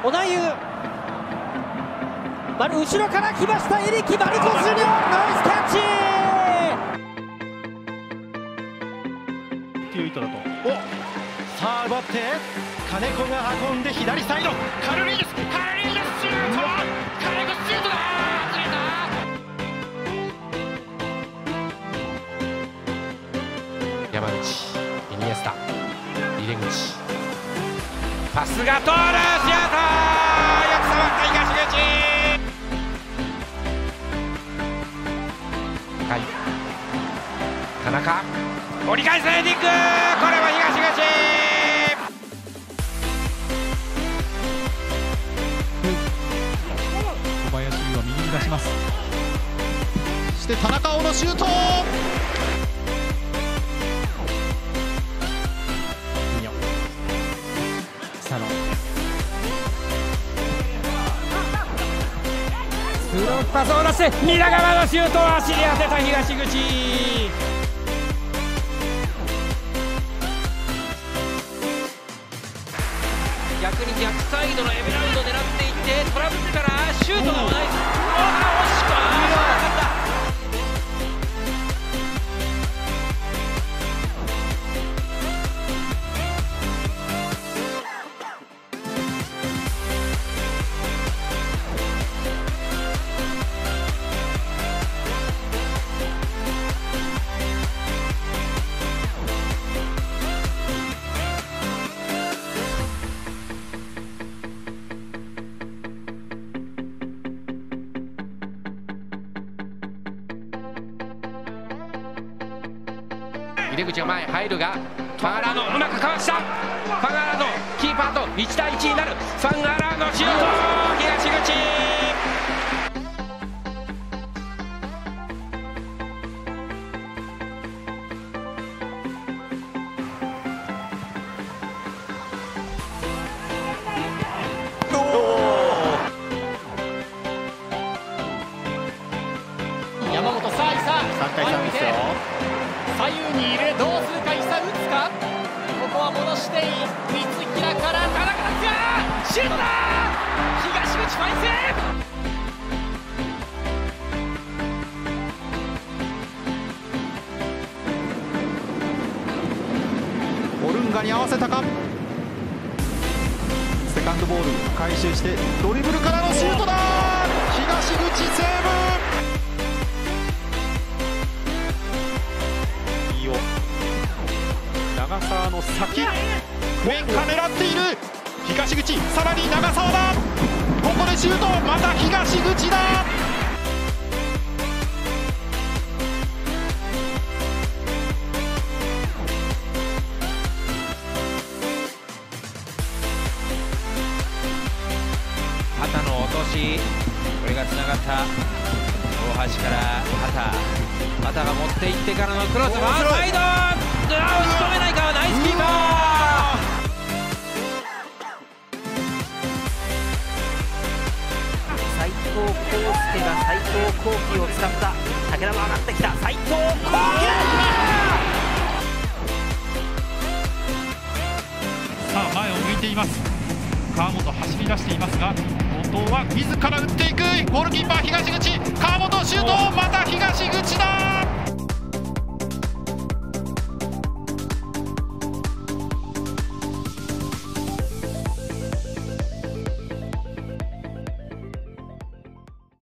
小田優、後ろから来ましたエリキ、マルコス・ジュニオ、ナイスキャッチっていう意図だと。おさあ奪って金子が運んで左サイド、カルリーです、カルリーです、シュート、金子シュートだ、ずれた。山口、イニエスタ、入口、パスが通る、シュート、よく触った東口。田中、折り返すヘディング、これは東口。小林優は右に出します。そして田中碧のシュート。サロン。スローパスを出して皆川のシュートを走り当てた東口。逆に逆サイドのエメラルドを狙っていってトラブルからシュートがない。惜しく出口が前入るが、ファンアラードうまくかわした、ファンアラードキーパーと1対1になる、ファンアラードシュート、東口。山本さあ、3対3ですよ。左右にいる、どうするか、伊佐打つか、ここは戻して三平から田中がシュートだ、東口ファインセーブ。オルンガに合わせたか、セカンドボール回収してドリブルからのシュートだ、東口セーブ。長沢の先、上から狙っている東口、さらに長沢だ、ここでシュート、また東口だ。旗の落とし、これがつながった大橋から旗、旗が持っていってからのクロス、ファーサイド、押し込めないか、ナイスキーパー。斉藤康介が斉藤幸輝を使った、武田も上がってきた、斉藤幸輝さあ前を向いています。川本走り出していますが、後藤は自ら打っていく、ゴールキーパー東口、川本シュート、また東口だ。